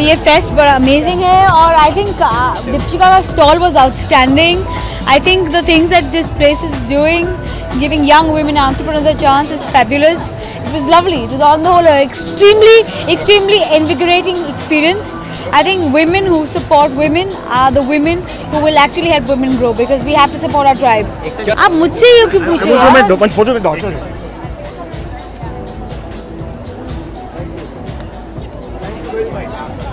ये फेस्ट बड़ा अमेजिंग है और आई थिंक दीपशिका का stall was outstanding. I think the things that this place is doing, giving young women entrepreneurs a chance is fabulous. It was lovely, it was on the whole extremely invigorating experience. I think women who support women are the women who will actually help women grow because we have to support our tribe. आप मुझसे ये क्यों पूछ रहे हो?